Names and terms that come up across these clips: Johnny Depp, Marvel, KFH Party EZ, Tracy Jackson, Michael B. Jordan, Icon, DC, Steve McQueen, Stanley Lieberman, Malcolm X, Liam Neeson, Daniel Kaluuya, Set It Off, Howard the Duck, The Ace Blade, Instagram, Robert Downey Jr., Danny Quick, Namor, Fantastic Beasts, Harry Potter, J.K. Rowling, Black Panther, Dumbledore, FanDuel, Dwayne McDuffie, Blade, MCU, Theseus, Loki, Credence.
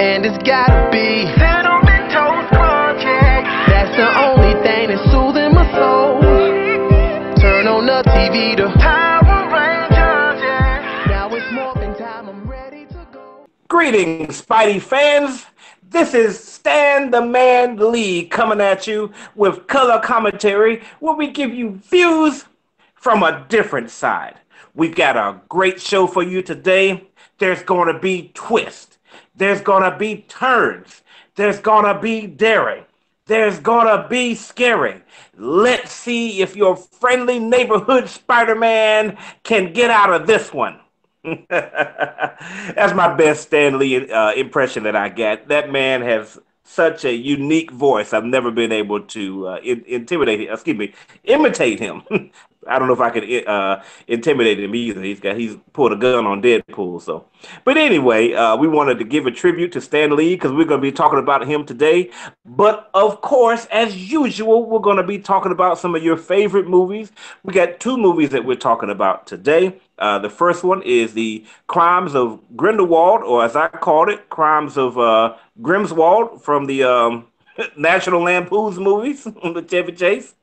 and it's gotta be cinnamon toast crunchies. That's the only thing that's soothing my soul. Turn on the TV to Power Rangers, yeah. Now it's morning time, I'm ready to go. Greetings, Spidey fans. This is Stan the Man Lee coming at you with Color Commentary, where we give you views from a different side. We've got a great show for you today. There's going to be twists. There's going to be turns. There's going to be daring. There's going to be scary. Let's see if your friendly neighborhood Spider-Man can get out of this one. That's my best Stan Lee impression that I got. That man has such a unique voice. I've never been able to imitate him. I don't know if I could intimidate him either. He's pulled a gun on Deadpool. So, but anyway, we wanted to give a tribute to Stan Lee because we're going to be talking about him today. But of course, as usual, we're going to be talking about some of your favorite movies. We got two movies that we're talking about today. The first one is the Crimes of Grindelwald, or as I called it, Crimes of Grimswald, from the National Lampoon's movies with Chevy Chase.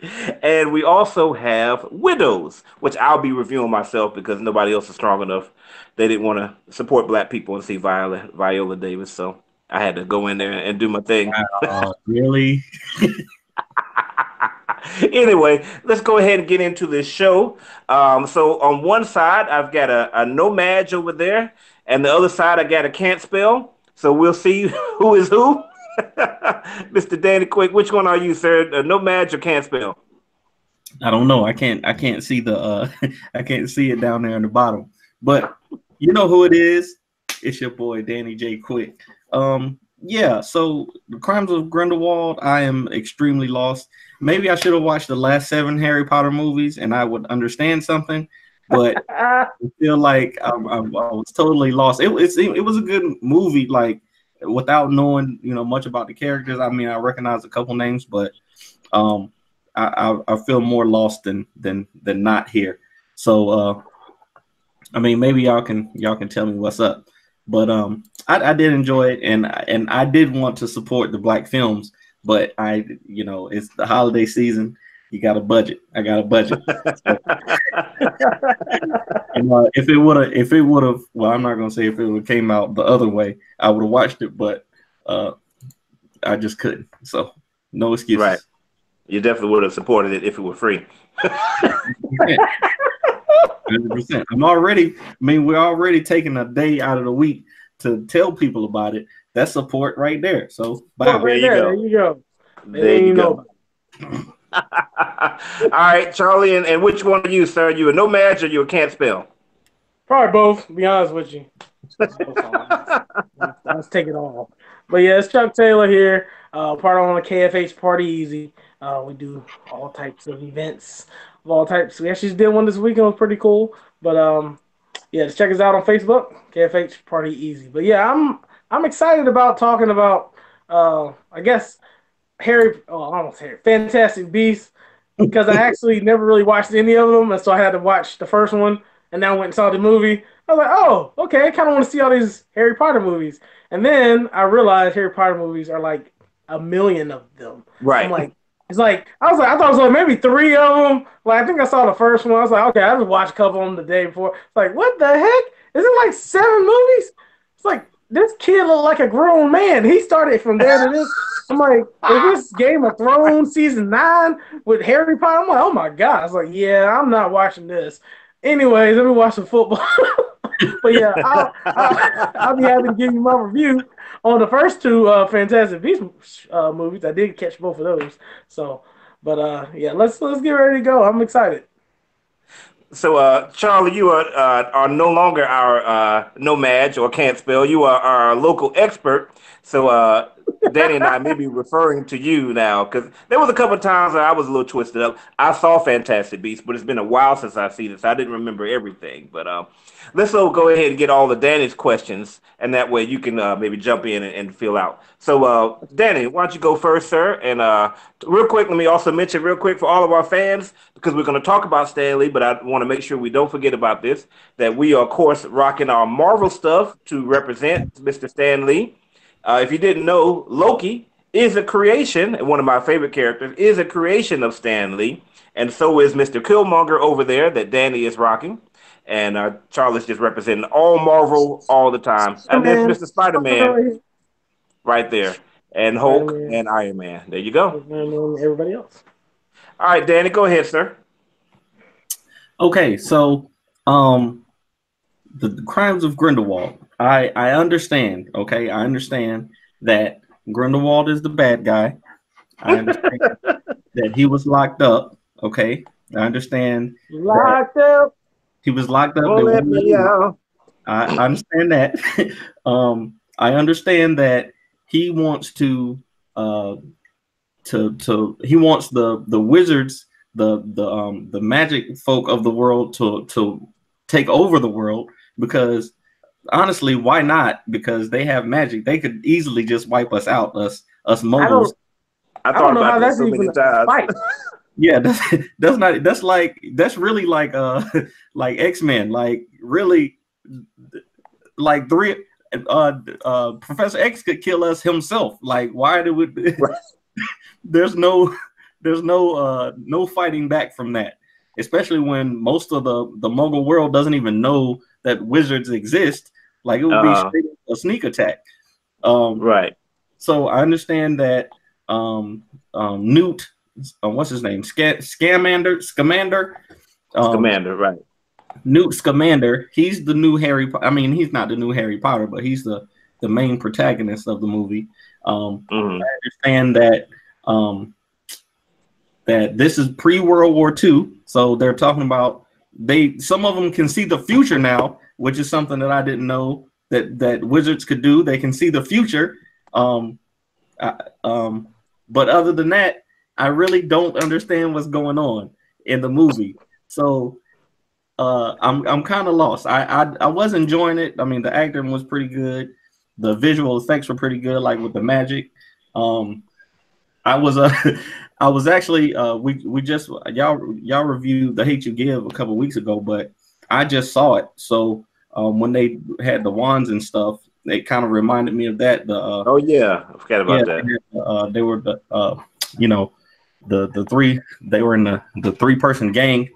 And we also have Widows, which I'll be reviewing myself because nobody else is strong enough. They didn't want to support black people and see Viola Davis, so I had to go in there and do my thing. Really? Anyway, let's go ahead and get into this show. So on one side, I've got a nomad over there, and the other side, I got a can't spell. So we'll see who is who. Mr. Danny Quick, which one are you, sir? Nomad or can't spell? I don't know. I can't see the. I can't see it down there in the bottom. But you know who it is. It's your boy Danny J. Quick. Yeah. So the Crimes of Grindelwald. I am extremely lost. Maybe I should have watched the last 7 Harry Potter movies, and I would understand something. But I feel like I was totally lost. It was a good movie. Like, without knowing, you know, much about the characters. I mean, I recognize a couple names, but I feel more lost than not here. So I mean, maybe y'all can tell me what's up. But I did enjoy it, and I did want to support the black films, but you know, it's the holiday season. You got a budget. I got a budget. So, and, if it would have, well, I'm not gonna say if it would have came out the other way, I would have watched it, but I just couldn't. So no excuses. Right. You definitely would have supported it if it were free. 100%. We're already taking a day out of the week to tell people about it. That's support right there. So bye. Right there you go. All right, Charlie, and which one are you, sir? You a nomad or you a can't spell? Probably both, to be honest with you. Let's take it all. But yeah, it's Chuck Taylor here, part on the KFH Party EZ. We do all types of events of all types. We actually did one this weekend. It was pretty cool. But yeah, just check us out on Facebook, KFH Party EZ. But yeah, I'm excited about talking about I guess Fantastic Beasts, because I actually never really watched any of them, and so I had to watch the first one, and then I went and saw the movie. I was like, oh, okay, I kind of want to see all these Harry Potter movies, and then I realized Harry Potter movies are like 1,000,000 of them. Right. I'm like, I thought it was like maybe 3 of them. Like, I think I saw the first one. I was like, okay, I just watched a couple of them the day before. It's like, what the heck? Is it like 7 movies? It's like, this kid looked like a grown man. He started from there to this. I'm like, is this Game of Thrones season 9 with Harry Potter? I'm like, oh my god. I was like, yeah, I'm not watching this. Anyways, let me watch some football. But yeah, I'll be happy to give you my review on the first 2 Fantastic Beasts movies. I did catch both of those. So, but yeah, let's get ready to go. I'm excited. So, Charlie, you are no longer our nomad or can't spell. You are our local expert. So, Danny and I may be referring to you now, because there was a couple of times that I was a little twisted up. I saw Fantastic Beasts, but it's been a while since I've seen it, so I didn't remember everything. But let's go ahead and get all of Danny's questions, and that way you can maybe jump in and fill out. So, Danny, why don't you go first, sir? And real quick, let me also mention real quick for all of our fans, because we're going to talk about Stan Lee, but I want to make sure we don't forget about this, that we are, of course, rocking our Marvel stuff to represent Mr. Stan Lee. If you didn't know, Loki is a creation, and one of my favorite characters, is a creation of Stan Lee. And so is Mr. Killmonger over there that Danny is rocking. And Charlotte's just representing all Marvel all the time. And there's Mr. Spider-Man right there. And Hulk and Iron Man. There you go. And everybody else. All right, Danny, go ahead, sir. Okay, so the Crimes of Grindelwald. I understand, okay? I understand that Grindelwald is the bad guy. I understand that he was locked up, okay? I understand. Locked up. He was locked up. Don't let me out. I understand that. I understand that he wants to the wizards, the magic folk of the world to take over the world, because honestly, why not? Because they have magic. They could easily just wipe us out, us moguls. I thought about that so many times. Yeah, that's not. That's like, that's really like X-Men. Like really, like three. Professor X could kill us himself. Like, why do we? there's no fighting back from that. Especially when most of the Muggle world doesn't even know that wizards exist. Like, it would be a sneak attack. Right. So I understand that Newt, what's his name? Scamander, right. Newt Scamander, he's the new Harry. I mean, he's not the new Harry Potter, but he's the main protagonist of the movie. I understand that that this is pre-World War II, so they're talking about some of them can see the future now, which is something that I didn't know that wizards could do. They can see the future. But other than that, I really don't understand what's going on in the movie. So. I'm kind of lost. I was enjoying it. I mean, the acting was pretty good. The visual effects were pretty good, like with the magic. Y'all reviewed The Hate U Give a couple weeks ago, but I just saw it. So when they had the wands and stuff, it kind of reminded me of that. Oh yeah, I forgot about that. They were the three. They were in the three-person gang.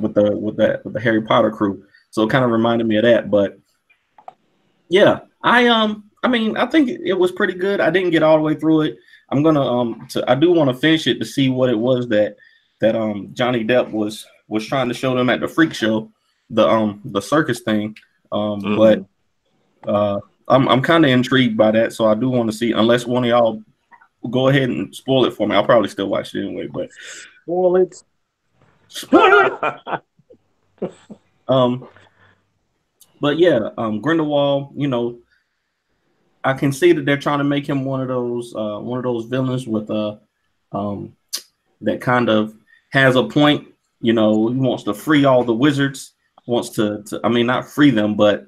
With the Harry Potter crew, so it kind of reminded me of that. But yeah, I mean, I think it was pretty good. I didn't get all the way through it. I'm gonna I do want to finish it to see what it was that Johnny Depp was trying to show them at the freak show, the circus thing. But I'm kind of intrigued by that, so I do want to see. Unless one of y'all go ahead and spoil it for me, I'll probably still watch it anyway. But spoil it. But yeah, Grindelwald, I can see that they're trying to make him one of those villains with that kind of has a point. He wants to free all the wizards, wants to I mean, not free them, but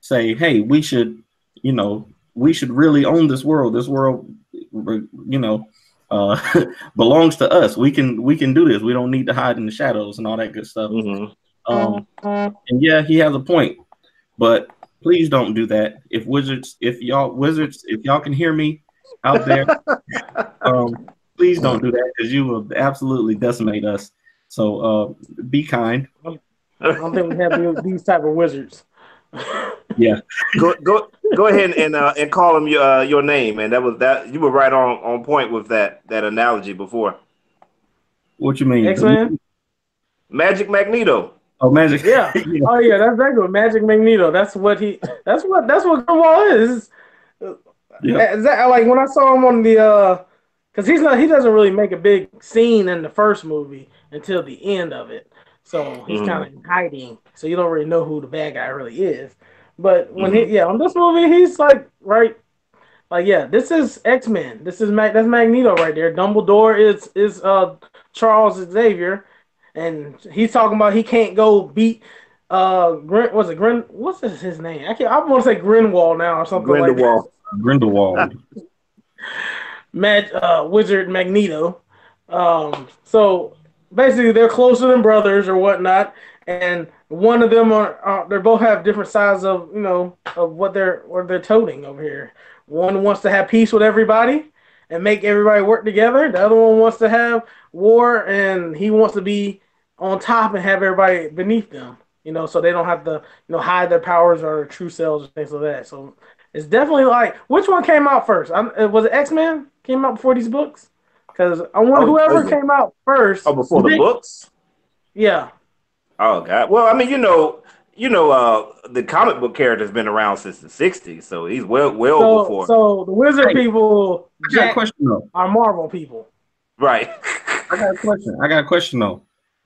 say, hey, we should really own this world. This world, belongs to us. We can do this. We don't need to hide in the shadows and all that good stuff. And yeah, he has a point, but please don't do that. If y'all can hear me out there, please don't do that, because you will absolutely decimate us. So be kind. I don't think we have these type of wizards. Yeah, go ahead and call him your name, and that you were right on point with that analogy before. What you mean? X-Men? Magic Magneto. Oh, Magic. Yeah. Yeah. Oh yeah, that's exactly Magic Magneto. That's what Grindelwald is. Yeah. Like when I saw him on the because he doesn't really make a big scene in the first movie until the end of it. So he's kind of in hiding, so you don't really know who the bad guy really is. But when on this movie, he's like, right, like, yeah, this is X-Men. This is that's Magneto right there. Dumbledore is Charles Xavier, and he's talking about he can't go beat what's his name? I want to say Grindelwald now or something like that. Grindelwald. Wizard Magneto. So basically, they're closer than brothers or whatnot, and one of them are they both have different sides of, you know, of what they're toting over here. One wants to have peace with everybody and make everybody work together. The other one wants to have war, and he wants to be on top and have everybody beneath them, you know, so they don't have to, you know, hide their powers or their true selves and things like that. So it's definitely like, which one came out first? Was it X-Men came out before these books? Because I wonder whoever came out first. Oh, before the books? Yeah. Oh, God. Well, I mean, the comic book character's been around since the 60s, so he's well before. So the wizard people are Marvel people. Right. I got a question, though.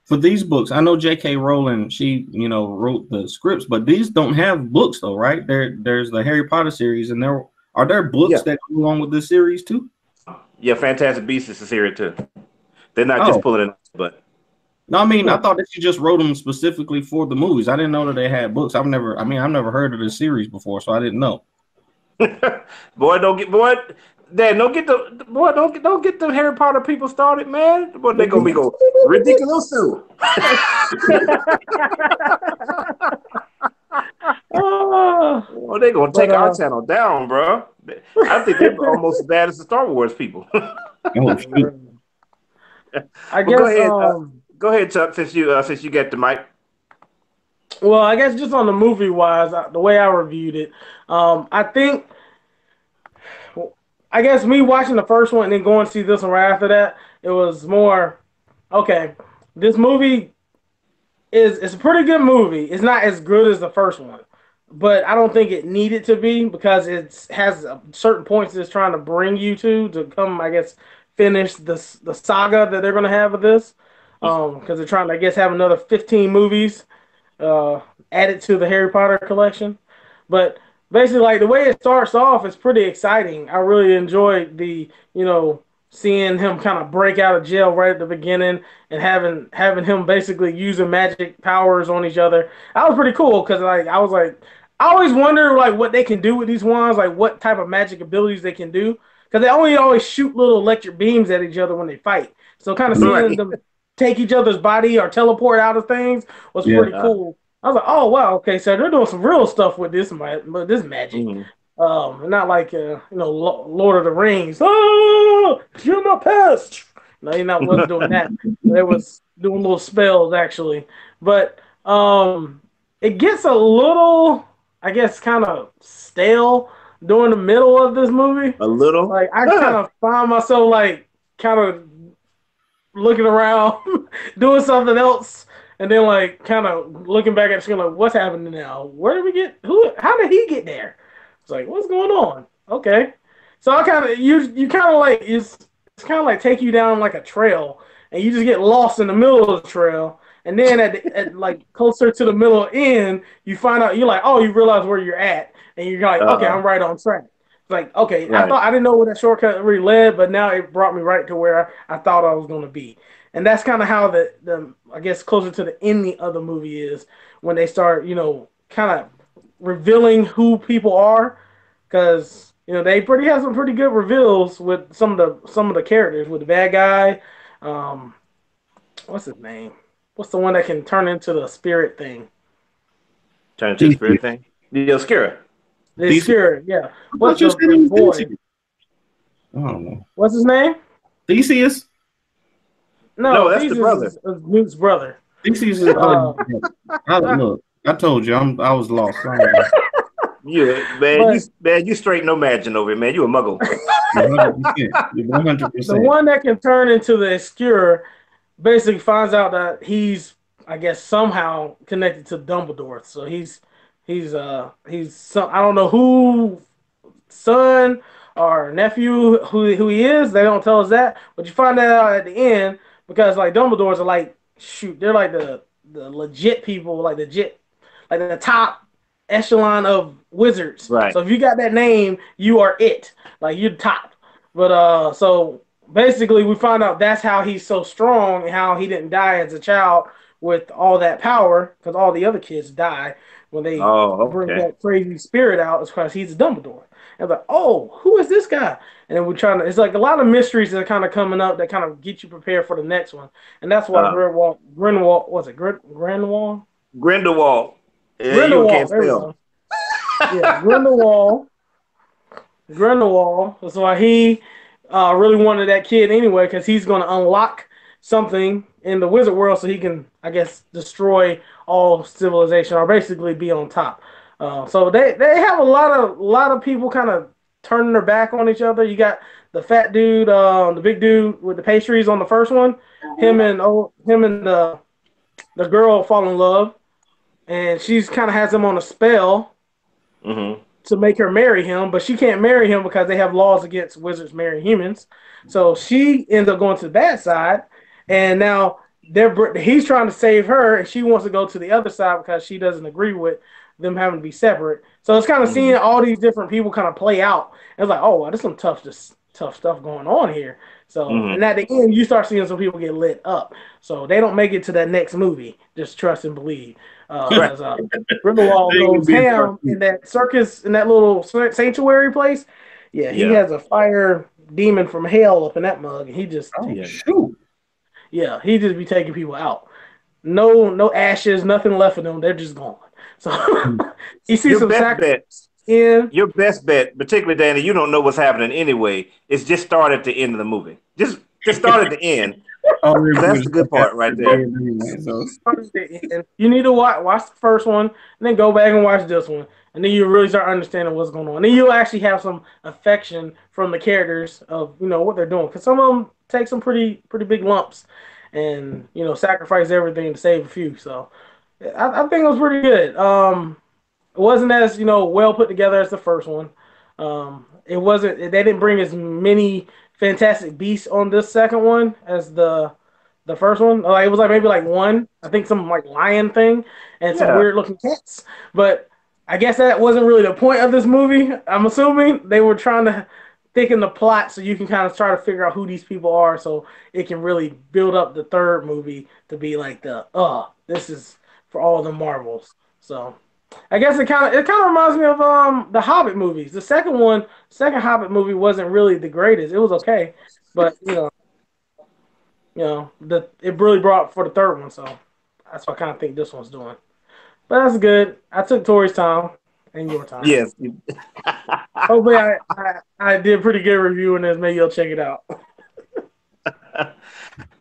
For these books, I know J.K. Rowling, she, wrote the scripts, but these don't have books, though, right? There's the Harry Potter series, and are there books that go along with this series, too? Yeah, Fantastic Beasts is a series, too. They're not just pulling it, but... No, I mean, I thought that you just wrote them specifically for the movies. I didn't know that they had books. I've never heard of this series before, so I didn't know. Boy, don't get the Harry Potter people started, man. Boy, they gonna be going ridiculous. Oh, they gonna take our channel down, bro. I think they're almost as bad as the Star Wars people. I guess. Go ahead, Chuck. Since you got the mic. Well, I guess just on the movie wise, the way I reviewed it, I guess me watching the first one and then going to see this one right after that, it was more okay. This movie is a pretty good movie. It's not as good as the first one, but I don't think it needed to be because it has certain points it's trying to bring you to come. I guess finish the saga that they're gonna have with this. Because they're trying to, I guess, have another 15 movies added to the Harry Potter collection. But basically, like, the way it starts off is pretty exciting. I really enjoyed seeing him kind of break out of jail right at the beginning and having him basically using magic powers on each other. That was pretty cool because, like, I was like, I always wonder, like, what they can do with these wands, like, what type of magic abilities they can do. Because they only always shoot little electric beams at each other when they fight. So kind of seeing them... take each other's body or teleport out of things was pretty cool. I was like, oh wow, okay, so they're doing some real stuff with this magic. Mm-hmm. Not like Lord of the Rings. Oh, you're my pest. No, you're not wasn't doing that. They was doing little spells actually, but it gets a little, I guess, kind of stale during the middle of this movie. A little, like I kind of find myself like kind of looking around, doing something else, and then like kind of looking back at the screen, like, what's happening now? Where did we get? How did he get there? It's like, what's going on? Okay, so I kind of you kind of like it's kind of like take you down like a trail, and you just get lost in the middle of the trail, and then at like closer to the middle end, you find out you're like, oh, you realize where you're at, and you're like, okay, I'm right on track. Like, okay, right. I didn't know where that shortcut really led, but now it brought me right to where I thought I was going to be. And that's kind of how the I guess, closer to the ending of the movie is when they start, kind of revealing who people are. Because, they have some pretty good reveals with some of the characters, with the bad guy. What's his name? What's the one that can turn into the spirit thing? Turn into the spirit thing? The Obscura. They're sure, yeah. What's your boy? I don't know. What's his name? Theseus? No, that's Theseus, the brother. Newt's brother. Theseus is. Look, I told you, I was lost. Yeah, man, you straight no magic over here, man. You a muggle. 100%. The one that can turn into the Obscura basically finds out that he's, I guess, somehow connected to Dumbledore. So he's I don't know who son or nephew who he is. They don't tell us that, but you find that out at the end because like Dumbledores are like they're like the legit people, like the top echelon of wizards. Right. So if you got that name, you are it. Like you're top. But so basically we find out that's how he's so strong and how he didn't die as a child with all that power because all the other kids die. When they bring that crazy spirit out, it's because he's a Dumbledore. And like, oh, who is this guy? And then we're trying to, it's like a lot of mysteries that are kind of coming up that kind of get you prepared for the next one. And that's why Grindelwald, was it Grindelwald? Grindelwald. Yeah, Grindelwald. You can't spell. Yeah, Grindelwald. Grindelwald. That's why he really wanted that kid anyway, because he's going to unlock something in the wizard world so he can, I guess, destroy all civilization or basically be on top. So they have a lot of people kind of turning their back on each other. You got the fat dude, the big dude with the pastries on the first one. Him and the girl fall in love, and she's kind of has him on a spell to make her marry him, but she can't marry him because they have laws against wizards marrying humans. So she ends up going to that side, and now he's trying to save her, and she wants to go to the other side because she doesn't agree with them having to be separate. So it's kind of seeing all these different people kind of play out. It's like, oh, well, there's some tough stuff going on here. So and at the end, you start seeing some people get lit up. So they don't make it to that next movie. Just trust and believe. Grindelwald goes ham in that circus, in that little sanctuary place. Yeah, he has a fire demon from hell up in that mug, and he just shoot. Yeah, he just be taking people out. No ashes, nothing left of them. They're just gone. So you see some sacrifices. Your best bet, particularly Danny, you don't know what's happening anyway. It's just start at the end of the movie. Just start at the end. That's the good part right there. You need to watch the first one, and then go back and watch this one, and then you really start understanding what's going on. And then you'll actually have some affection from the characters of what they're doing, because some of them take some pretty big lumps, and sacrifice everything to save a few. So I think it was pretty good. It wasn't as well put together as the first one. It wasn't. They didn't bring as many Fantastic Beasts on this second one as the first one. Like, it was like maybe like one. I think some like lion thing and some weird looking cats. But I guess that wasn't really the point of this movie. I'm assuming they were trying to thicken the plot so you can kind of try to figure out who these people are, so it can really build up the third movie to be like this is for all the Marvels. So I guess it kind of reminds me of the Hobbit movies. The second Hobbit movie wasn't really the greatest. It was okay, but it really brought for the third one. So that's what I kind of think this one's doing. But that's good. I took Tori's time and your time. Yes. Hopefully, I did pretty good reviewing this. Maybe you'll check it out.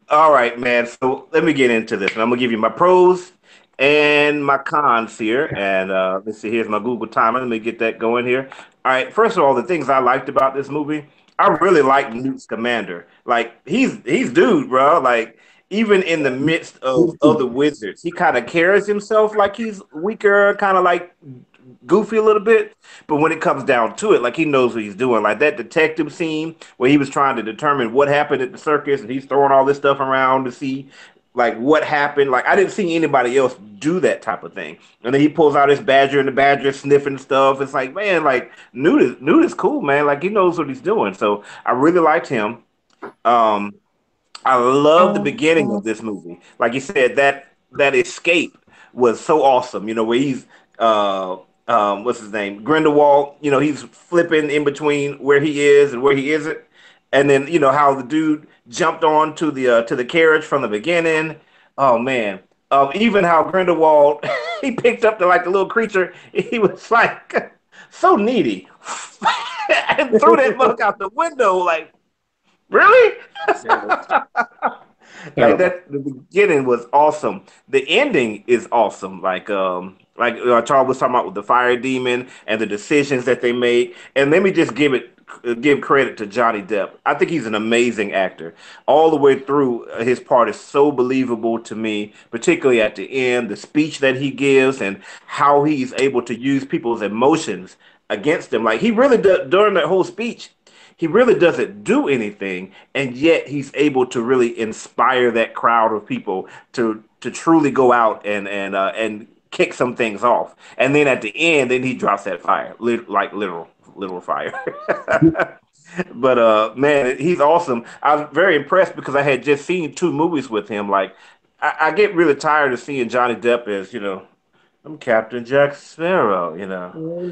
All right, man. So let me get into this, and I'm gonna give you my pros and my cons here, and let's see, here's my Google timer. Let me get that going here. All right, first of all, the things I liked about this movie, I really liked Newt Scamander. Like, he's dude, bro. Like, even in the midst of other wizards, he kind of carries himself like he's weaker, kind of like goofy a little bit, but when it comes down to it, like, he knows what he's doing. Like that detective scene where he was trying to determine what happened at the circus, and he's throwing all this stuff around to see like what happened. Like, I didn't see anybody else do that type of thing. And then he pulls out his badger, and the badger sniffing stuff. It's like, man, like, Newt is cool, man. Like, he knows what he's doing. So I really liked him. I love the beginning of this movie. Like you said, that escape was so awesome. Where he's what's his name, Grindelwald. He's flipping in between where he is and where he isn't. And then how the dude jumped on to the carriage from the beginning. Oh man! Even how Grindelwald he picked up the little creature. He was like so needy and threw that mug out the window. Like, really? Like that. The beginning was awesome. The ending is awesome. Like Charles was talking about with the fire demon and the decisions that they make. And let me just give credit to Johnny Depp. I think he's an amazing actor. All the way through, his part is so believable to me, particularly at the end, the speech that he gives and how he's able to use people's emotions against him. Like, he really does, during that whole speech, he really doesn't do anything, and yet he's able to really inspire that crowd of people to truly go out and kick some things off. And then at the end, then he drops that fire, like literal fire. But man, he's awesome. I was very impressed because I had just seen two movies with him. Like, I get really tired of seeing Johnny Depp as I'm Captain Jack Sparrow.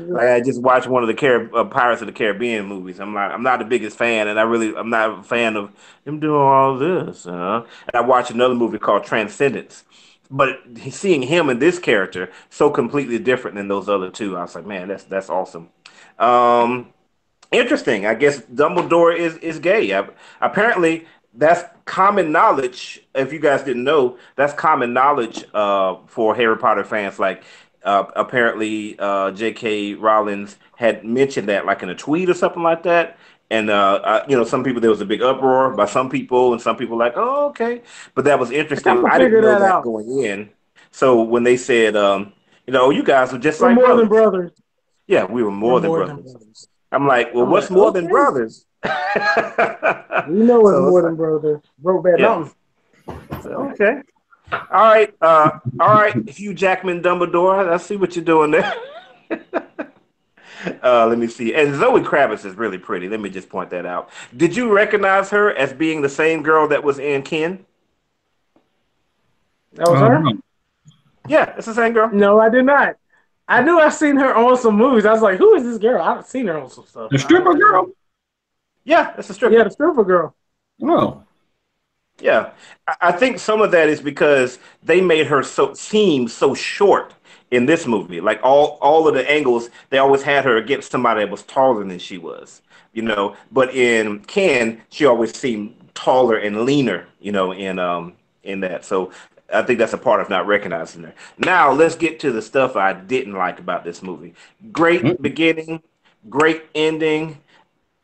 Like, I just watched one of the Pirates of the Caribbean movies. I'm not the biggest fan, and I'm not a fan of him doing all this. And I watched another movie called Transcendence. But seeing him in this character so completely different than those other two, I was like, man, that's awesome. Interesting. I guess Dumbledore is gay. Apparently, that's common knowledge. If you guys didn't know, that's common knowledge for Harry Potter fans. Like, apparently, J.K. Rowling had mentioned that, like, in a tweet or something like that. And, some people, there was a big uproar by some people, and some people like, oh, okay. But that was interesting. I didn't know that going in. So when they said, you guys were just like more than brothers. Yeah, we were more than brothers. I'm like, well, what's more than brothers? You know what's more than brothers. Brokeback Mountain. Okay. All right. Hugh Jackman, Dumbledore. I see what you're doing there. Let me see. And Zoe Kravitz is really pretty. Let me just point that out. Did you recognize her as being the same girl that was in Ken? That was her? Yeah, it's the same girl. No, I did not. I knew I've seen her on some movies. I was like, who is this girl? I've seen her on some stuff. The stripper girl? Yeah, that's the stripper. Yeah, the stripper girl. Oh. Yeah. I think some of that is because they made her seem so short in this movie. Like, all of the angles, they always had her against somebody that was taller than she was, But in Ken, she always seemed taller and leaner, in that. So I think that's a part of not recognizing her. Now, let's get to the stuff I didn't like about this movie. Great beginning, great ending.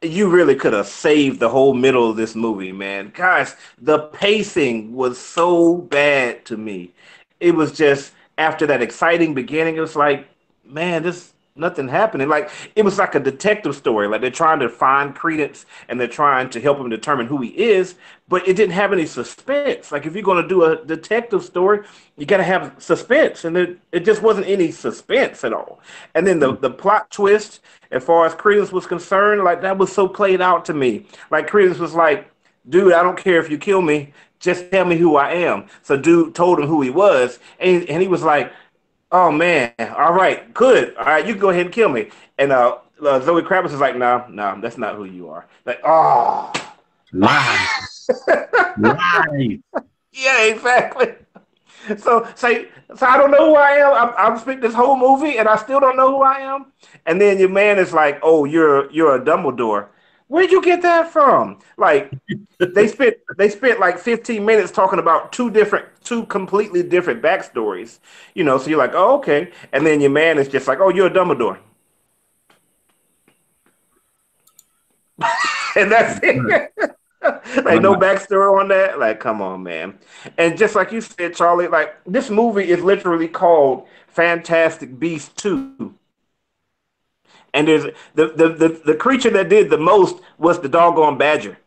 You really could have saved the whole middle of this movie, man. Guys, the pacing was so bad to me. It was just... After that exciting beginning, it was like, man, this nothing happening. Like, it was like a detective story. Like, they're trying to find Credence and they're trying to help him determine who he is, but it didn't have any suspense. Like, if you're going to do a detective story, you got to have suspense, and it just wasn't any suspense at all. And then the plot twist, as far as Credence was concerned, like, that was so played out to me. Like, Credence was like, dude, I don't care if you kill me. Just tell me who I am. So dude told him who he was, and he was like, oh, man, all right, good. All right, you can go ahead and kill me. And Zoe Kravitz is like, nah, that's not who you are. Like, oh. Lies. Lies. Yeah, exactly. So I don't know who I am. I've spent this whole movie, and I still don't know who I am. And then your man is like, oh, you're a Dumbledore. Where'd you get that from? Like, they spent like 15 minutes talking about two completely different backstories, so you're like, oh, okay. And then your man is just like, oh, you're a Dumbledore. And that's it. Like, no backstory on that. Like, come on, man. And just like you said, Charlie, like, this movie is literally called Fantastic Beasts 2. And there's the creature that did the most was the doggone badger.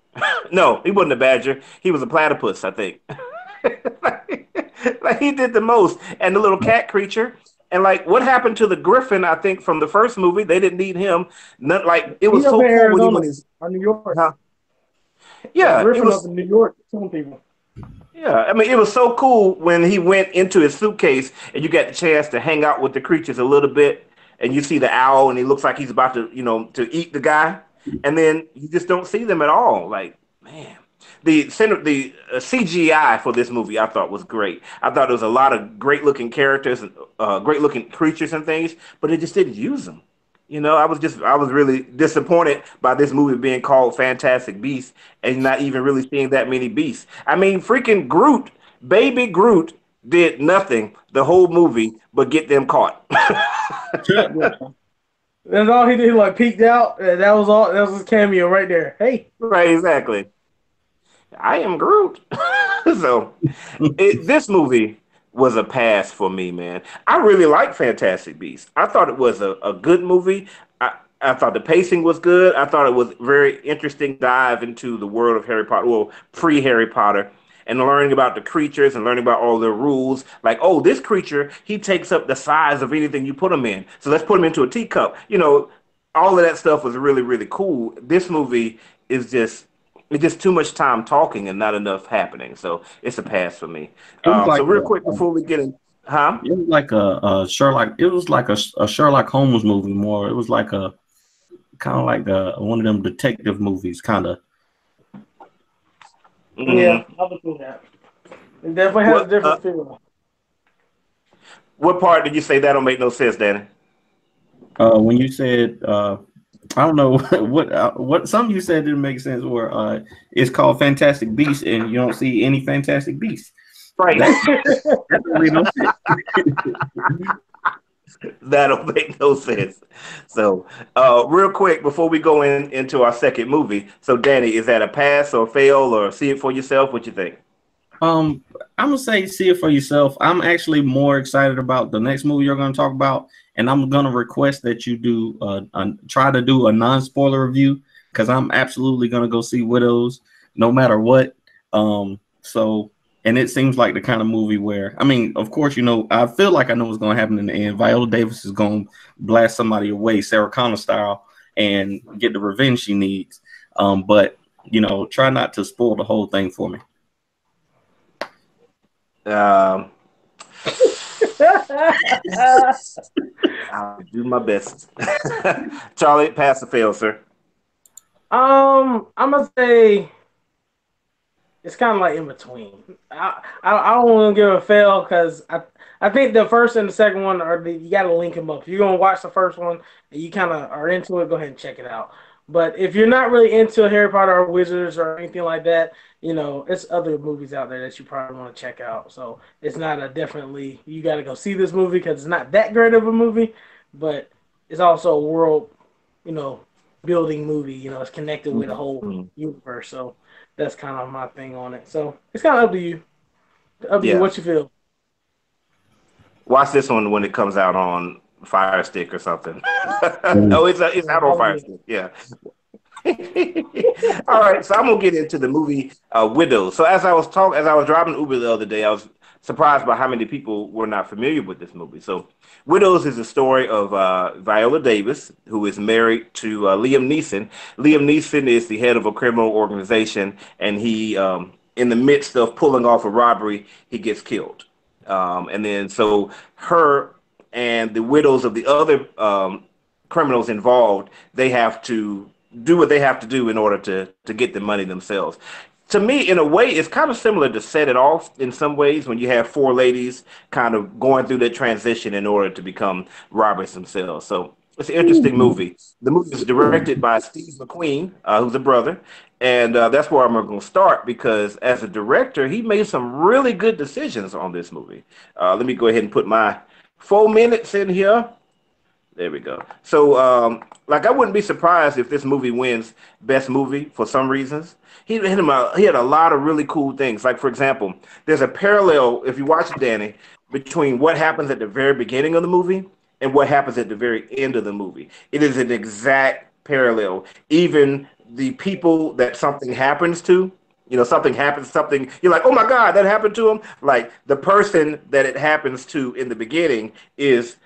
No, he wasn't a badger. He was a platypus, I think. like he did the most. And the little cat creature. And like, what happened to the griffin, I think, from the first movie? They didn't need him. Not like it was so cool when he was on New York. Huh? Yeah, griffin was up in New York, killing people. Yeah, I mean, it was so cool when he went into his suitcase and you got the chance to hang out with the creatures a little bit. And you see the owl, and he looks like he's about to, to eat the guy. And then you just don't see them at all. Like, man, the CGI for this movie I thought was great. I thought there was a lot of great-looking characters and great-looking creatures and things, but they just didn't use them. I was really disappointed by this movie being called Fantastic Beasts and not even really seeing that many beasts. I mean, freaking Groot, baby Groot, did nothing the whole movie but get them caught. That's all he did, like, peeked out. That was all. That was his cameo right there. Hey. Right, exactly. I am Groot. So this movie was a pass for me, man. I really liked Fantastic Beasts. I thought it was a good movie. I thought the pacing was good. I thought it was a very interesting dive into the world of Harry Potter, well, pre-Harry Potter, and learning about the creatures and learning about all their rules. Like, oh, this creature, he takes up the size of anything you put him in. So let's put him into a teacup. All of that stuff was really, really cool. This movie is just too much time talking and not enough happening. So it's a pass for me. So real quick before we get in. Huh? It was like a Sherlock Holmes movie more. It was like a kind of like one of them detective movies kind of. Mm-hmm. Yeah, I would do that. It definitely has a different feel. What part did you say that don't make no sense, Danny? When you said, I don't know what some of you said didn't make sense. Where it's called Fantastic Beasts, and you don't see any Fantastic Beasts. Right. That don't make no sense. That don't make no sense. So, real quick before we go into our second movie. So, Danny, is that a pass or fail or see it for yourself? What you think? I'm gonna say see it for yourself. I'm actually more excited about the next movie you're gonna talk about, and I'm gonna request that you do try to do a non-spoiler review, because I'm absolutely gonna go see Widows no matter what. So, and it seems like the kind of movie where, I mean, of course, you know, I feel like I know what's gonna happen in the end. Viola Davis is gonna blast somebody away, Sarah Connor style, and get the revenge she needs. But you know, try not to spoil the whole thing for me. I'll do my best. Charlie, pass or fail, sir? I'm gonna say it's kind of like in between. I don't want to give a fail because I think the first and the second one are you gotta link them up. If you're gonna watch the first one and you kind of are into it, go ahead and check it out. But if you're not really into Harry Potter or Wizards or anything like that, you know, it's other movies out there that you probably want to check out. So it's not a definitely, you got to go see this movie, because it's not that great of a movie, but it's also a world, you know, building movie. You know, it's connected with the whole universe. So that's kind of my thing on it. So it's kind of up to you. Up to you, what you feel. Watch this one when it comes out on Fire Stick or something. No, it's out on Fire Stick. Yeah. All right, so I'm gonna get into the movie Widows. So as I was driving Uber the other day, I was surprised by how many people were not familiar with this movie. So Widows is the story of Viola Davis, who is married to Liam Neeson. Liam Neeson is the head of a criminal organization, and he, in the midst of pulling off a robbery, he gets killed. And then so her and the widows of the other criminals involved, they have to do what they have to do in order to get the money themselves. To me, in a way, it's kind of similar to Set It Off in some ways, when you have four ladies kind of going through that transition in order to become robbers themselves. So it's an interesting movie. The movie is directed by Steve McQueen, who's a brother, and that's where I'm going to start, because as a director, he made some really good decisions on this movie. Let me go ahead and put my 4 minutes in here. There we go. So, like, I wouldn't be surprised if this movie wins Best Movie for some reasons. He had a lot of really cool things. Like, for example, there's a parallel, if you watch it, Danny, between what happens at the very beginning of the movie and what happens at the very end of the movie. It is an exact parallel. Even the people that something happens to, you know, something happens, you're like, oh my God, that happened to him. Like, the person that it happens to in the beginning is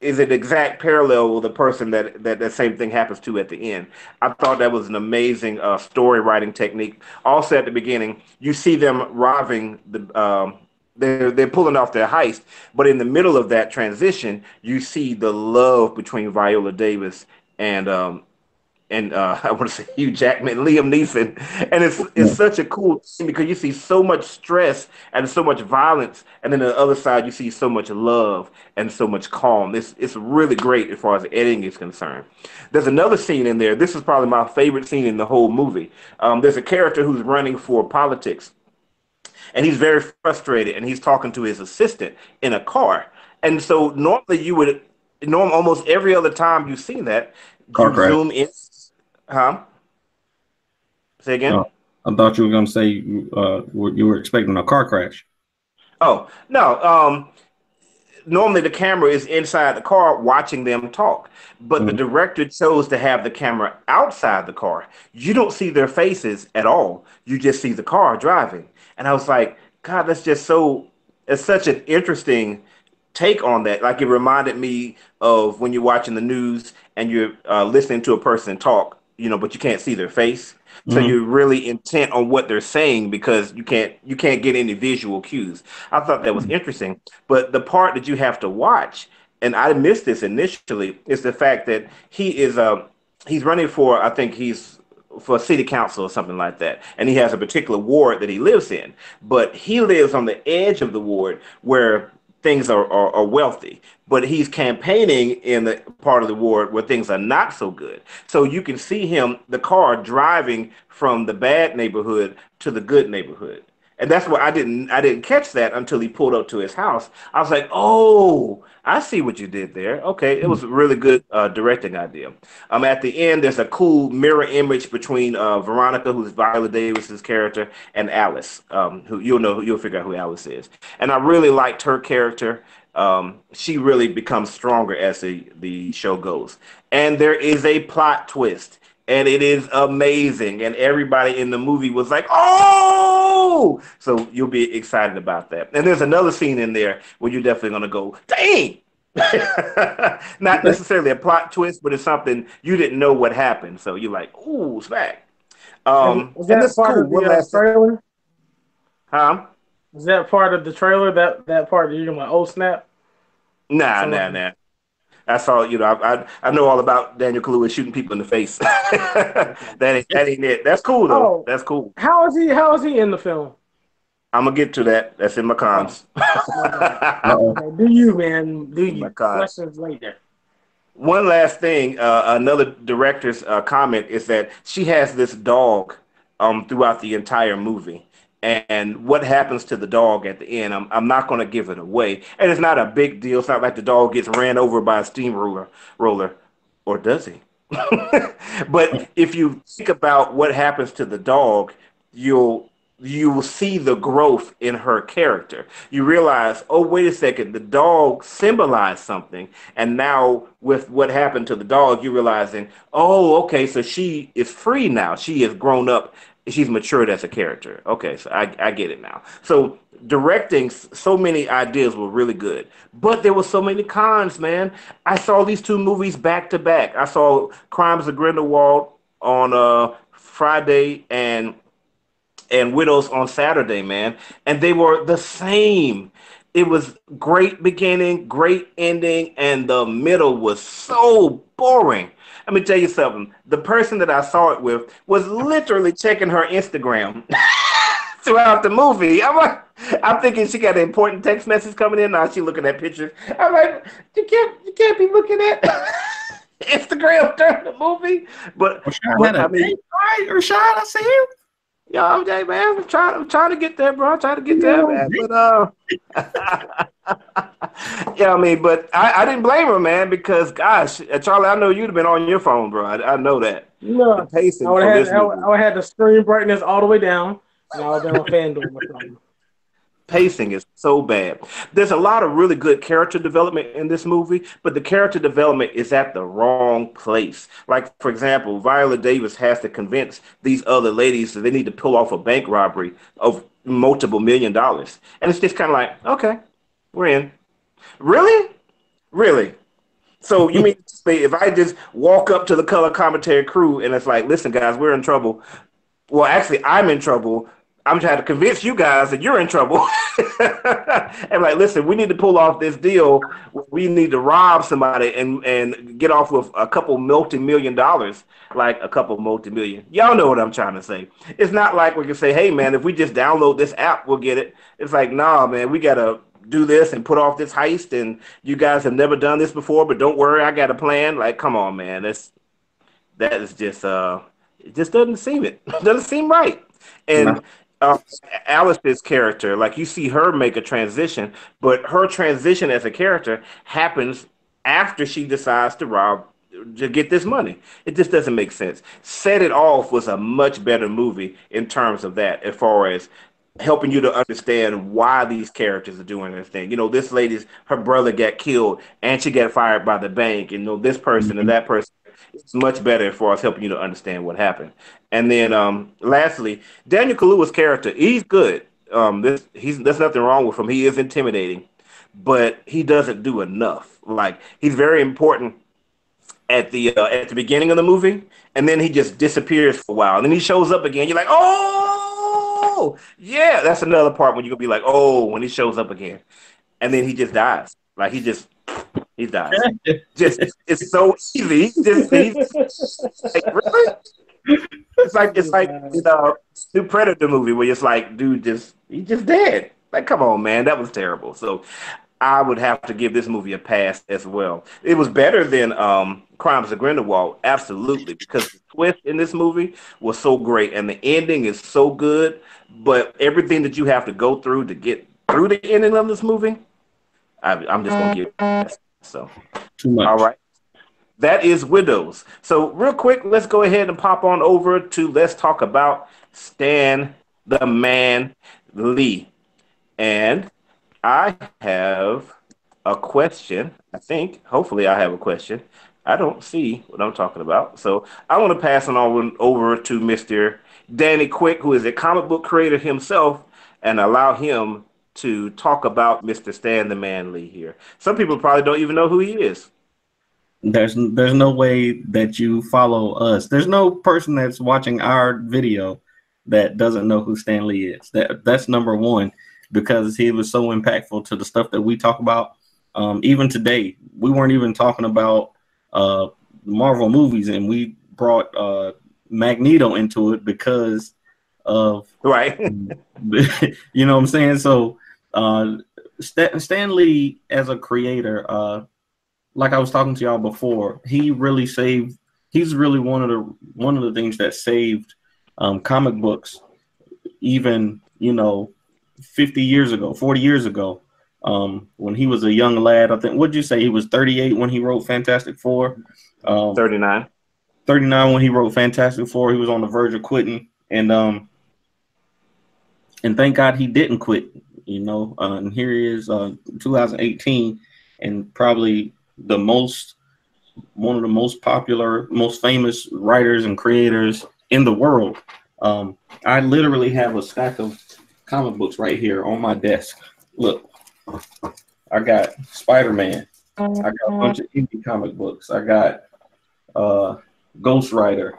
an exact parallel with the person that same thing happens to at the end. I thought that was an amazing story writing technique. Also, at the beginning, you see them robbing the they're pulling off their heist, but in the middle of that transition, you see the love between Viola Davis and I want to say Hugh Jackman, Liam Neeson, and it's such a cool scene, because you see so much stress and so much violence, and then on the other side you see so much love and so much calm. It's really great as far as editing is concerned. There's another scene in there. This is probably my favorite scene in the whole movie. There's a character who's running for politics, and he's very frustrated, and he's talking to his assistant in a car. And so normally you would, almost every other time you've seen that, you zoom in. Huh? Say again? Oh, I thought you were going to say you were expecting a car crash. Oh, no. Normally the camera is inside the car watching them talk, but the director chose to have the camera outside the car. You don't see their faces at all. You just see the car driving. And I was like, God, that's just it's such an interesting take on that. Like, it reminded me of when you're watching the news and you're listening to a person talk, you know, but you can't see their face. So you're really intent on what they're saying, because you can't get any visual cues. I thought that was interesting. But the part that you have to watch, and I missed this initially, is the fact that he is he's running for, I think he's for city council or something like that. And he has a particular ward that he lives in, but he lives on the edge of the ward where things are wealthy, but he's campaigning in the part of the ward where things are not so good. So you can see him, the car driving from the bad neighborhood to the good neighborhood. And that's why I didn't catch that until he pulled up to his house. I was like, oh, I see what you did there. Okay, it was a really good directing idea. At the end, there's a cool mirror image between Veronica, who's Viola Davis's character, and Alice, who you'll figure out who Alice is. And I really liked her character. She really becomes stronger as the show goes. And there is a plot twist, and it is amazing. And everybody in the movie was like, oh! So you'll be excited about that. And there's another scene in there where you're definitely going to go, dang! Not necessarily a plot twist, but it's something you didn't know what happened. So you're like, ooh, smack. Was that part of the trailer? Huh? Was that part of the trailer? That part that you're going, oh, snap? Nah. I saw, I know all about Daniel Kaluuya shooting people in the face. That ain't it. That's cool though. Oh, that's cool. How is he in the film? I'm gonna get to that. That's in my cons. Okay. Do you, man? Do you? Questions later. One last thing. Another director's comment is that she has this dog throughout the entire movie. And what happens to the dog at the end, I'm not going to give it away. And it's not a big deal. It's not like the dog gets ran over by a steamroller, or does he? But if you think about what happens to the dog, you will see the growth in her character. You realize, oh, wait a second, the dog symbolized something. And now with what happened to the dog, you're realizing, oh, okay, so she is free now. She has grown up. She's matured as a character. Okay, so I get it now. So directing, so many ideas were really good. But there were so many cons, man. I saw these two movies back to back. I saw Crimes of Grindelwald on Friday and Widows on Saturday, man. And they were the same. It was great beginning, great ending, and the middle was so boring. Let me tell you something. The person that I saw it with was literally checking her Instagram throughout the movie. I'm thinking she got an important text message coming in. Now she's looking at pictures. I'm like, you can't be looking at Instagram during the movie. But Rashad, I mean, right, Rashad, I see you. Yo, okay, man. I'm trying to get there, bro. I'm trying to get there, man. But yeah, I mean, but I didn't blame her, man, because gosh, Charlie, I know you'd have been on your phone, bro. I know that. No, I would have had the screen brightness all the way down, and I would have been on FanDuel or something. Pacing is so bad. There's a lot of really good character development in this movie, but the character development is at the wrong place. Like, for example, Viola Davis has to convince these other ladies that they need to pull off a bank robbery of multiple $1 million. And it's just kind of like, okay, we're in. Really? Really? So you mean to say if I just walk up to the Color Commentary crew and it's like, listen, guys, we're in trouble. Well, actually, I'm in trouble. I'm trying to convince you guys that you're in trouble. And like, listen, we need to pull off this deal. We need to rob somebody and get off with a couple multi-million dollars, like a couple multi-million. Y'all know what I'm trying to say. It's not like we can say, hey, man, if we just download this app, we'll get it. It's like, nah, man, we got to do this and put off this heist. And you guys have never done this before, but don't worry, I got a plan. Like, come on, man. That is just, it just doesn't seem it. It doesn't seem right. And no. Alice's character, like you see her make a transition, but her transition as a character happens after she decides to get this money. It just doesn't make sense. Set It Off was a much better movie in terms of that, as far as helping you to understand why these characters are doing their thing. You know, this lady's, her brother got killed and she got fired by the bank, and you know, this person and that person. It's much better for us helping you to understand what happened. And then lastly, Daniel Kaluuya's character, he's good. There's nothing wrong with him. He is intimidating, but he doesn't do enough. Like, he's very important at the beginning of the movie, and then he just disappears for a while. And then he shows up again. You're like, oh, yeah. That's another part when you're going to be like, oh, when he shows up again. And then he just dies. Like, he dies. Just it's so easy. He's like, really? It's like new Predator movie where it's like, dude, he's just dead. Like, come on, man, that was terrible. So I would have to give this movie a pass as well. It was better than Crimes of Grindelwald, absolutely, because the twist in this movie was so great and the ending is so good, but everything that you have to go through to get through the ending of this movie, I'm just going to give it a pass. So, too much. All right. That is Widows. So real quick, let's go ahead and pop on over to let's talk about Stan the Man Lee. And I have a question, I think. Hopefully I have a question. I don't see what I'm talking about. So I want to pass it on over to Mr. Danny Quick, who is a comic book creator himself, and allow him to talk about Mr. Stan the Man Lee here. Some people probably don't even know who he is. There's no way that you follow us. There's no person that's watching our video that doesn't know who Stan Lee is. That's number one, because he was so impactful to the stuff that we talk about. Even today, we weren't even talking about Marvel movies, and we brought Magneto into it because of, right. You know what I'm saying? So Stan Lee as a creator, like I was talking to y'all before, he's really one of the things that saved comic books, even, 50 years ago, 40 years ago, when he was a young lad. I think, what'd you say? He was 38 when he wrote Fantastic Four. 39 when he wrote Fantastic Four. He was on the verge of quitting, and thank God he didn't quit, and here he is, 2018, and probably one of the most popular, most famous writers and creators in the world. I literally have a stack of comic books right here on my desk. Look, I got Spider-Man. I got a bunch of indie comic books. I got Ghost Rider,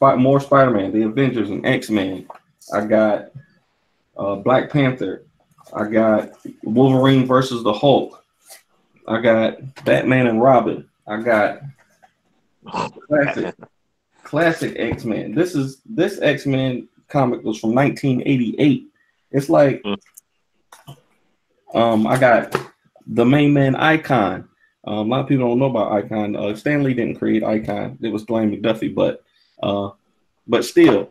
more Spider-Man, The Avengers, and X-Men. I got Black Panther. I got Wolverine versus the Hulk. I got Batman and Robin. I got classic X-Men. This X-Men comic was from 1988. It's like, I got the main man Icon. A lot of people don't know about Icon. Stan Lee didn't create Icon. It was Dwayne McDuffie, but still,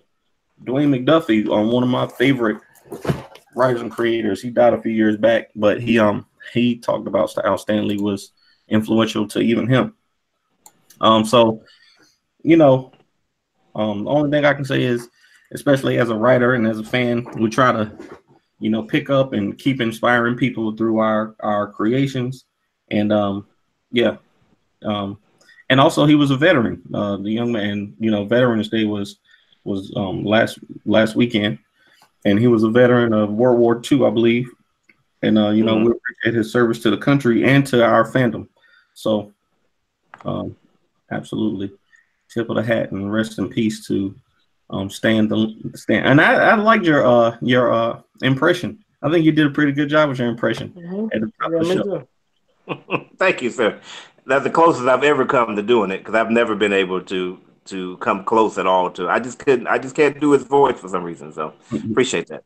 Dwayne McDuffie, one of my favorite writers and creators. He died a few years back, but he talked about how Stan Lee was influential to even him. The only thing I can say is, especially as a writer and as a fan, we try to, pick up and keep inspiring people through our creations. And and also he was a veteran. The young man, Veterans Day was last weekend, and he was a veteran of World War II, I believe. And, we appreciate his service to the country and to our fandom. So, absolutely, tip of the hat, and rest in peace to Stan. And I liked your impression. I think you did a pretty good job with your impression at the top of the show. Thank you, sir. That's the closest I've ever come to doing it, because I've never been able to come close at all to. I just can't do his voice for some reason. So appreciate that.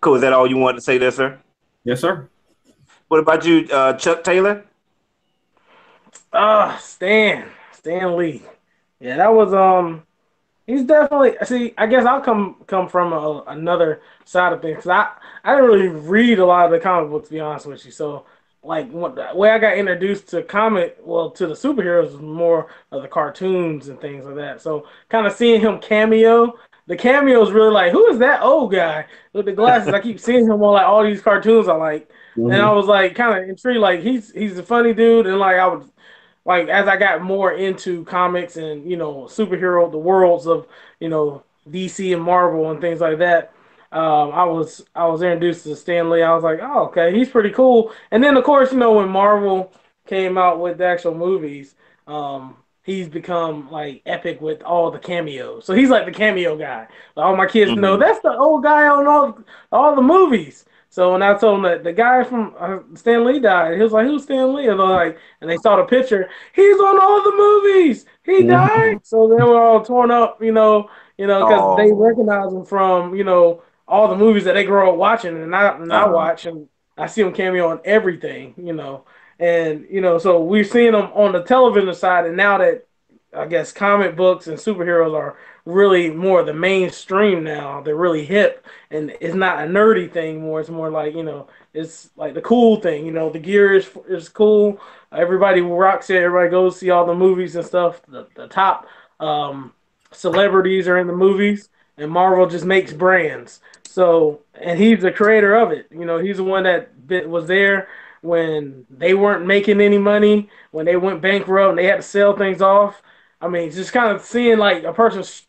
Cool. Is that all you wanted to say there, sir? Yes, sir. What about you, Chuck Taylor? Stan Lee. Yeah, that was he's definitely. See, I guess I'll come from another side of things, because I didn't really read a lot of the comic books, to be honest with you. So like the way I got introduced to the superheroes was more of the cartoons and things like that. So kind of seeing him cameo. The cameo's really like, who is that old guy with the glasses? I keep seeing him on like all these cartoons I like, and I was like kind of intrigued. Like he's a funny dude, and like I would like as I got more into comics and superhero, the worlds of DC and Marvel and things like that. I was introduced to Stan Lee. I was like, oh, okay, he's pretty cool. And then of course when Marvel came out with the actual movies, he's become like epic with all the cameos. So he's like the cameo guy. All my kids know that's the old guy on all the movies. So when I told them that the guy from Stan Lee died, he was like, "Who's Stan Lee?" And they saw the picture. He's on all the movies. He died. So they were all torn up, because they recognize him from all the movies that they grow up watching, and I watch, and I see him cameo on everything, you know. And, you know, so we're seeing him on the television side. And now that, I guess, comic books and superheroes are really more the mainstream now, they're really hip. And it's not a nerdy thing more. It's more like, you know, it's like the cool thing. You know, the gear is cool. Everybody rocks it. Everybody goes see all the movies and stuff. The top celebrities are in the movies. And Marvel just makes brands. So, and he's the creator of it. You know, he's the one that was there when they weren't making any money, when they went bankrupt and they had to sell things off. I mean, just kind of seeing like a person's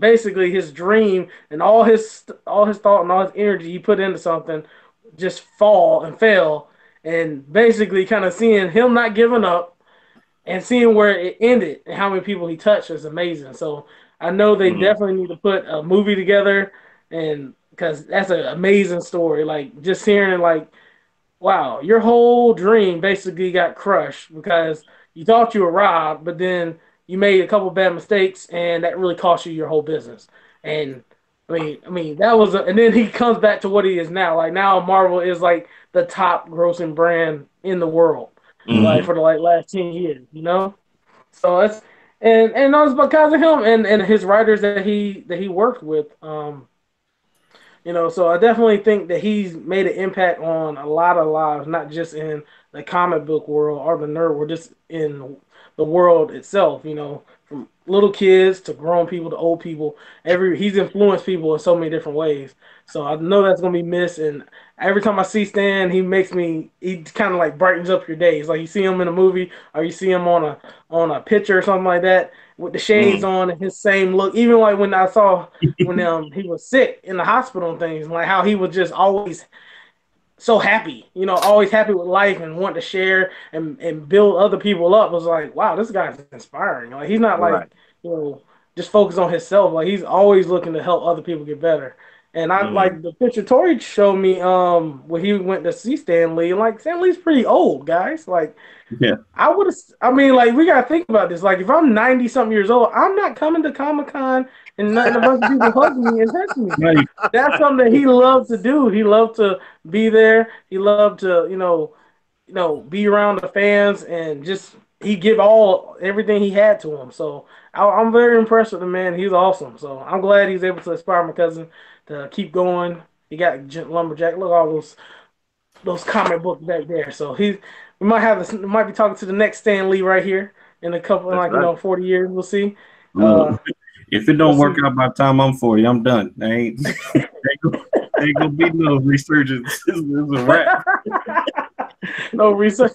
basically his dream and all his thought and all his energy he put into something just fall and fail, and basically kind of seeing him not giving up and seeing where it ended and how many people he touched is amazing. So I know they definitely need to put a movie together, and because that's an amazing story. Like just hearing it, like, wow, your whole dream basically got crushed because you thought you were robbed, but then you made a couple bad mistakes, and that really cost you your whole business. And I mean, that was, and then he comes back to what he is now. Like now, Marvel is like the top grossing brand in the world, like for the last 10 years, you know. So that's and that was because of him and his writers that he worked with. You know, so I definitely think that he's made an impact on a lot of lives, not just in the comic book world or the nerd world, just in the world itself, you know, from little kids to grown people to old people. He's influenced people in so many different ways. So I know that's going to be missed. And every time I see Stan, he kind of like brightens up your days. Like you see him in a movie or you see him on a picture or something like that, with the shades on and his same look. Even like when I saw when he was sick in the hospital and things, like how he was just always so happy, you know, always happy with life and want to share and build other people up. It was like, wow, this guy's inspiring. Like he's not like, you know, just focused on himself. Like he's always looking to help other people get better. And I like the picture Tori showed me when he went to see Stan Lee. Like Stan Lee's pretty old, guys. Like, yeah, I mean, we gotta think about this. Like, if I'm 90-something years old, I'm not coming to Comic-Con and nothing. A bunch of people hug me and touch me. Right. That's something that he loved to do. He loved to be there. He loved to, you know, be around the fans and just he give everything he had to him. So I'm very impressed with the man. He's awesome. So I'm glad he's able to inspire my cousin to keep going. He got Lumberjack. Look at all those comic books back there. So we might be talking to the next Stan Lee right here in a couple, that's like right. You know, 40 years. We'll see. If it don't work out by the time I'm 40, I'm done. I ain't gonna be no resurgence. This is a wrap. No research.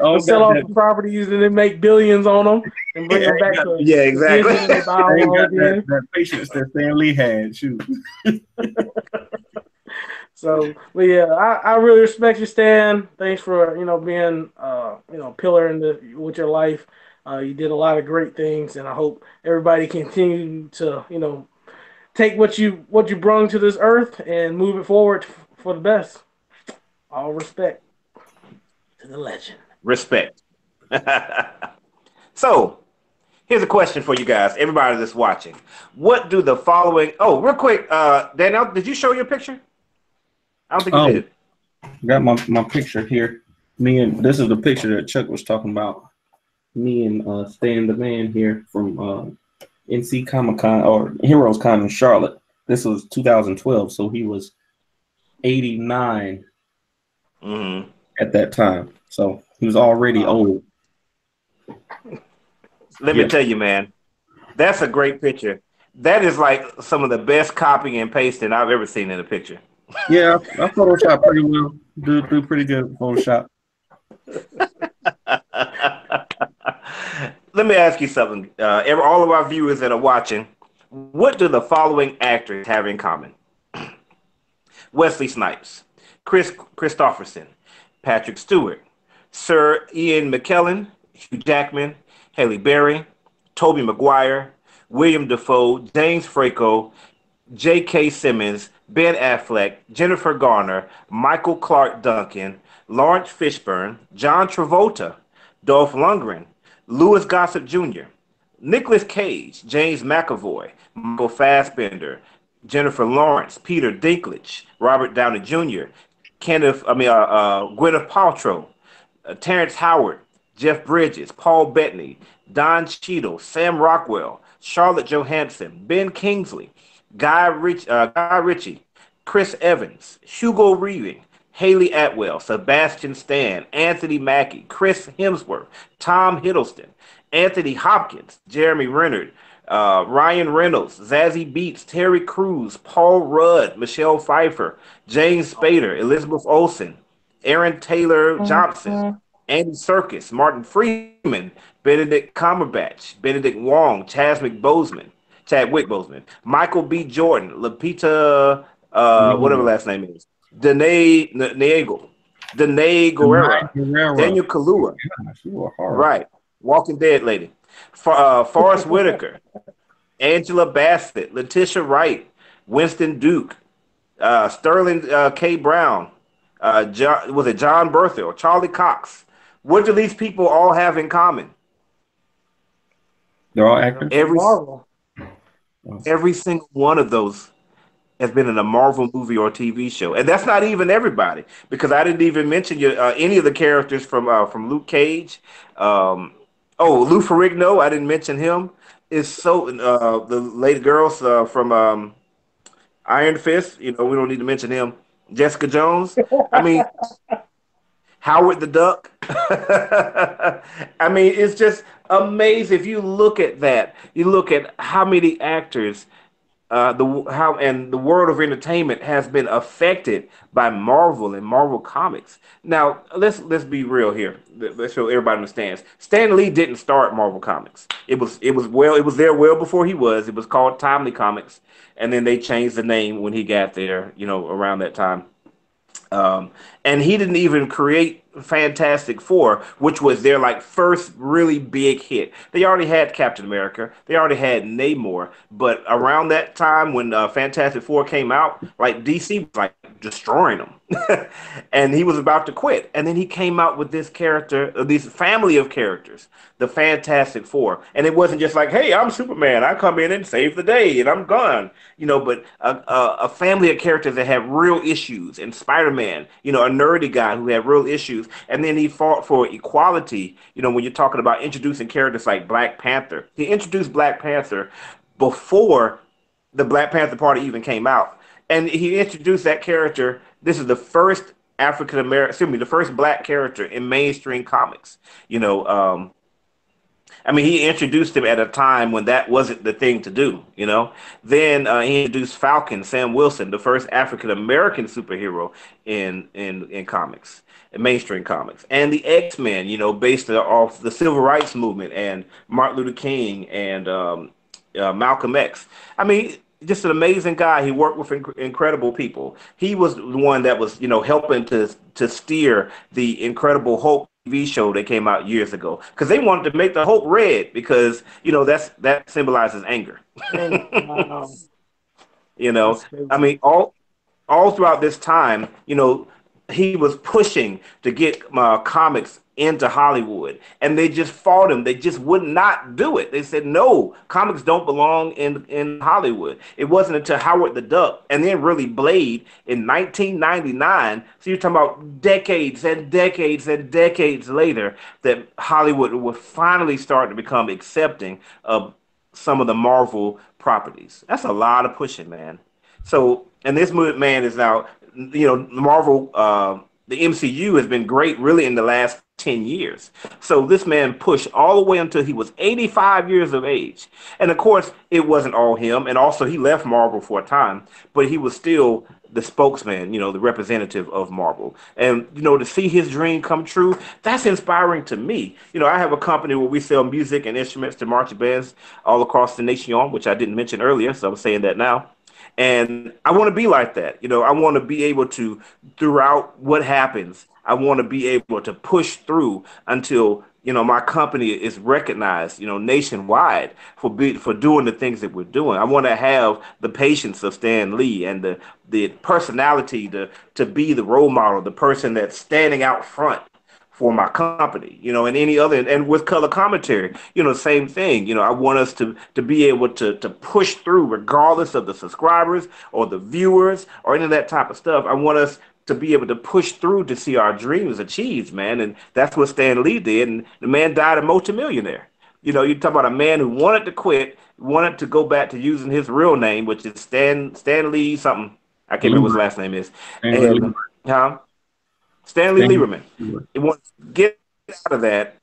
They'll sell off the properties and then make billions on them and bring them back to us. Yeah, exactly. That patience that Stan Lee had, shoot. So, but yeah, I really respect you, Stan. Thanks for, you know, being, you know, pillar with your life. You did a lot of great things, and I hope everybody continue to, you know, take what you brung to this earth and move it forward for the best. All respect to the legend. Respect. So, here's a question for you guys, everybody that's watching. What do the following... Oh, real quick, Daniel, did you show your picture? I don't think you did. Got my picture here. This is the picture that Chuck was talking about. Me and Stan the Man here from NC Comic-Con or Heroes Con in Charlotte. This was 2012, so he was 89 at that time. So he was already old. Let me tell you, man, that's a great picture. That is like some of the best copying and pasting I've ever seen in a picture. Yeah, I Photoshop pretty well. Do pretty good Photoshop. Let me ask you something. All of our viewers that are watching, what do the following actors have in common? Wesley Snipes, Chris Christopherson, Patrick Stewart, Sir Ian McKellen, Hugh Jackman, Halle Berry, Tobey Maguire, William Dafoe, James Franco, J.K. Simmons, Ben Affleck, Jennifer Garner, Michael Clark Duncan, Lawrence Fishburne, John Travolta, Dolph Lundgren, Louis Gossett Jr., Nicolas Cage, James McAvoy, Michael Fassbender, Jennifer Lawrence, Peter Dinklage, Robert Downey Jr., Gwyneth Paltrow, Terrence Howard, Jeff Bridges, Paul Bettany, Don Cheadle, Sam Rockwell, Scarlett Johansson, Ben Kingsley, Guy Ritchie, Chris Evans, Hugo Weaving, Haley Atwell, Sebastian Stan, Anthony Mackie, Chris Hemsworth, Tom Hiddleston, Anthony Hopkins, Jeremy Renner, Ryan Reynolds, Zazie Beetz, Terry Crews, Paul Rudd, Michelle Pfeiffer, James Spader, Elizabeth Olsen, Aaron Taylor Johnson, Andy Serkis, Martin Freeman, Benedict Cumberbatch, Benedict Wong, Chadwick Boseman, Michael B. Jordan, Lupita, whatever last name is, Danae Guerrero, Daniel Kaluuya, right, Walking Dead lady, Forrest Whitaker, Angela Bassett, Letitia Wright, Winston Duke, Sterling K. Brown, John Berthel, Charlie Cox. What do these people all have in common? They're all actors. Every single one of those has been in a Marvel movie or TV show, and that's not even everybody, because I didn't even mention any of the characters from Luke Cage. Lou Ferrigno, I didn't mention him. It's so the lady girls from Iron Fist. You know, we don't need to mention him. Jessica Jones. I mean, Howard the Duck. I mean, it's just amazing. If you look at that, you look at how many actors, the world of entertainment has been affected by Marvel and Marvel Comics. Now, let's be real here. Let's show everybody understands. Stan Lee didn't start Marvel Comics. It was there well before he was. It was called Timely Comics, and then they changed the name when he got there. You know, around that time. And he didn't even create Fantastic Four, which was their first really big hit. They already had Captain America, they already had Namor, but around that time when Fantastic Four came out, DC was destroying them, and he was about to quit. And then he came out with this character, this family of characters, the Fantastic Four. And it wasn't just hey, I'm Superman, I come in and save the day, and I'm gone, But a family of characters that had real issues, and Spider-Man, a nerdy guy who had real issues. And then he fought for equality. When you're talking about introducing characters like Black Panther, he introduced Black Panther before the Black Panther Party even came out. And he introduced that character. This is the first the first black character in mainstream comics. He introduced him at a time when that wasn't the thing to do, Then he introduced Falcon, Sam Wilson, the first African American superhero in comics, in mainstream comics, and the X-Men, based off the civil rights movement and Martin Luther King and Malcolm X. Just an amazing guy. He worked with incredible people. He was the one that was, helping to steer the Incredible Hulk TV show that came out years ago, because they wanted to make the Hulk red, because that symbolizes anger. All throughout this time, he was pushing to get comics into Hollywood, and they just fought him. They just would not do it. They said, no, comics don't belong in Hollywood. It wasn't until Howard the Duck, and then really Blade in 1999, so you're talking about decades and decades and decades later, that Hollywood would finally start to become accepting of some of the Marvel properties. That's a lot of pushing, man. So, and this movement, man, is now, Marvel, the MCU has been great really in the last 10 years. So this man pushed all the way until he was 85 years of age. And of course, it wasn't all him. And also he left Marvel for a time, but he was still the spokesman, the representative of Marvel. And, to see his dream come true, that's inspiring to me. I have a company where we sell music and instruments to marching bands all across the nation, which I didn't mention earlier, so I'm saying that now. And I want to be like that. I want to be able to, throughout what happens, I want to be able to push through until, my company is recognized, nationwide for doing the things that we're doing. I want to have the patience of Stan Lee and the personality to be the role model, the person that's standing out front for my company, and any other, and with Color Commentary, same thing. I want us to be able to push through regardless of the subscribers or the viewers or any of that type of stuff. I want us to be able to push through to see our dreams achieved, man. And that's what Stan Lee did. And the man died a multimillionaire. You know, you talk about a man who wanted to quit, wanted to go back to using his real name, which is Stan Lee something. I can't remember what his last name is. Stanley Lieberman. He wanted to get out of that.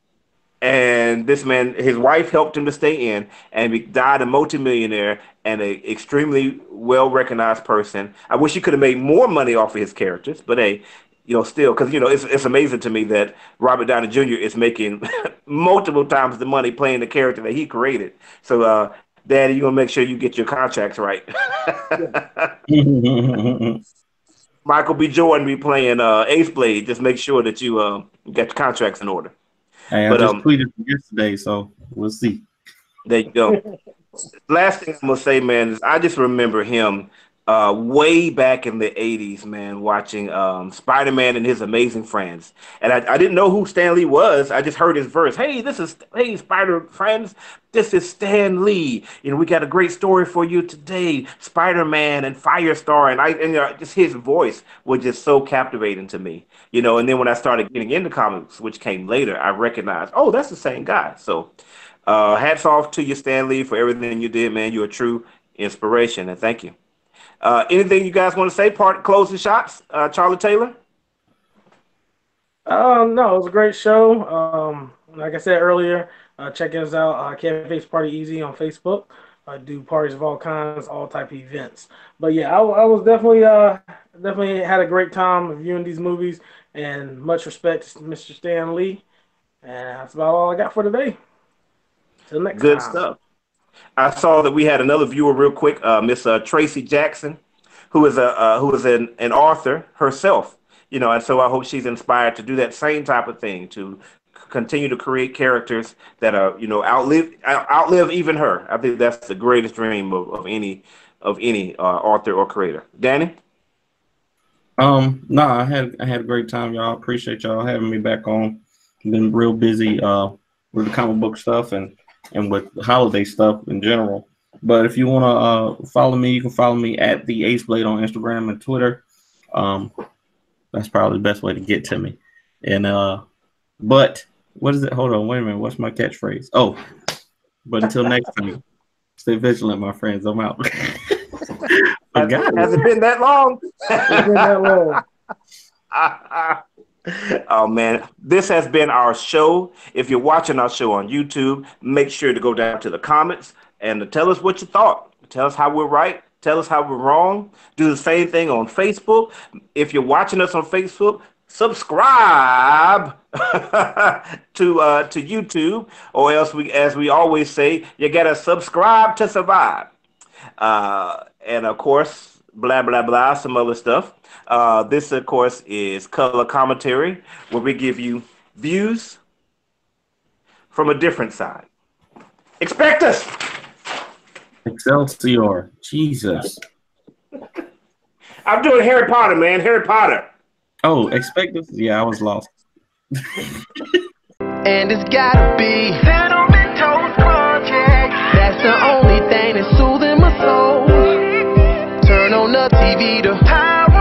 And this man, his wife helped him to stay in, and he died a multimillionaire and an extremely well-recognized person. I wish he could have made more money off of his characters, but hey, you know, still, because, you know, it's amazing to me that Robert Downey Jr. is making multiple times the money playing the character that he created. So, Daddy, you're going to make sure you get your contracts right. Michael B. Jordan be playing Ace Blade. Just make sure that you get your contracts in order. Hey, I just tweeted yesterday, so we'll see. There you go. Last thing I'm going to say, man, is I just remember him way back in the 80s, man, watching Spider-Man and His Amazing Friends. And I didn't know who Stan Lee was. I just heard his verse. Hey, Spider-Friends, this is Stan Lee. You know, we got a great story for you today. Spider-Man and Firestar. And just his voice was just so captivating to me. You know, and then when I started getting into comics, which came later, I recognized, oh, that's the same guy. So hats off to you, Stan Lee, for everything you did, man. You're a true inspiration, and thank you. Anything you guys want to say? Closing shots, Charlie Taylor? No, it was a great show. Like I said earlier, check us out, KFH Party EZ on Facebook. Do parties of all kinds, all type of events. But yeah, I was definitely had a great time reviewing these movies, and much respect to Mr. Stan Lee. And that's about all I got for today. Till next time. Good stuff. I saw that we had another viewer real quick, Miss Tracy Jackson, who is an author herself, you know, and so I hope she's inspired to do that same type of thing, to continue to create characters that are, you know, outlive even her. I think that's the greatest dream of any author or creator. Danny? I had a great time, y'all. Appreciate y'all having me back on. Been real busy with the comic book stuff and with holiday stuff in general. But if you want to follow me, you can follow me at The Ace Blade on Instagram and Twitter. That's probably the best way to get to me. And but what is it? Hold on, wait a minute. What's my catchphrase? Oh, but until next time, stay vigilant, my friends. I'm out. Has it been that long? It's been that long. Oh, man, this has been our show. If you're watching our show on YouTube, make sure to go down to the comments and to tell us what you thought. Tell us how we're right. Tell us how we're wrong. Do the same thing on Facebook. If you're watching us on Facebook, subscribe to YouTube, or else as we always say, you got to subscribe to survive. And, of course, blah, blah, blah, some other stuff. This, of course, is Color Commentary, where we give you views from a different side. Expect us! Excelsior. Jesus. I'm doing Harry Potter, man. Harry Potter. Oh, expect us? Yeah, I was lost. And it's gotta be Cinnamon Toast Crunch. That's the only thing that's soothing my soul. Turn on the TV to power.